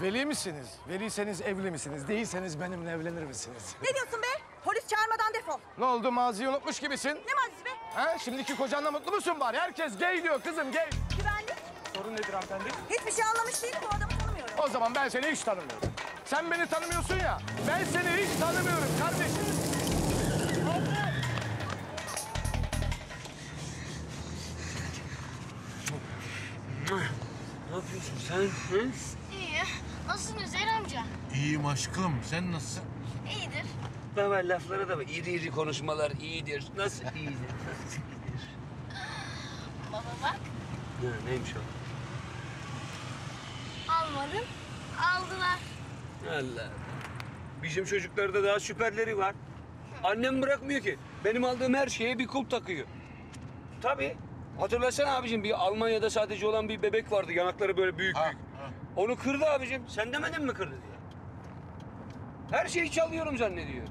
Veli misiniz? Veliyseniz evli misiniz? Değilseniz benimle evlenir misiniz? Ne diyorsun be? Polis çağırmadan defol. Ne oldu? Maziyi unutmuş gibisin. Ne mazisi be? Ha? Şimdiki kocanla mutlu musun bari? Herkes gay diyor kızım, gay. Güvenlik. Sorun nedir hanımefendi? Hiçbir şey anlamış değilim. Bu adamı tanımıyorum. O zaman ben seni hiç tanımıyorum. Sen beni tanımıyorsun ya. Ben seni hiç tanımıyorum kardeşim. Ne yapıyorsun sen? Hı? İyi. Nasılsın Üzeyir amca? İyiyim aşkım. Sen nasılsın? İyidir. Tamam, laflara da bak. İri iri konuşmalar iyidir. Nasıl iyidir? Nasıl iyidir? Baba bak. Ne, neymiş o? Almadım. Aldılar. Allah. Bizim çocuklarda daha süperleri var. Hı. Annem bırakmıyor ki. Benim aldığım her şeye bir kulp takıyor. Tabii. Hatırlasana abicim, bir Almanya'da sadece olan bir bebek vardı, yanakları böyle büyük büyük. Ha. Onu kırdı abicim. Sen demedin mi kırdı diye? Her şeyi çalıyorum zannediyor.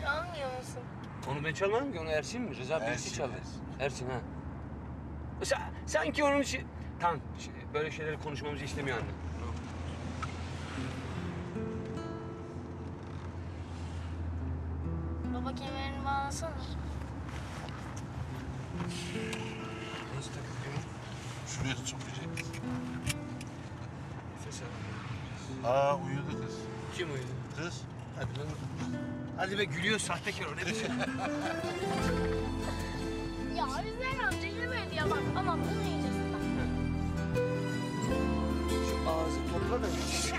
Çalmıyor musun? Onu ben çalmadım ki, onu Ersin mi? Rıza birisi çaldı. Ersin ha. Sanki onun için... Tamam, böyle şeyleri konuşmamızı istemiyor anne. Baba kemerini bağlasana. Nasıl takılıyor? Şuraya tutmayacak. Nefes al. Aa, uyudu kız. Kim uyudu? Kız. Hadi lan. Hadi be, gülüyor sahtekar o. Ne diyor? Ya Üzeyir amca yemedi ya bak. Anam bunu yiyeceğiz. Şu ağzı topla da.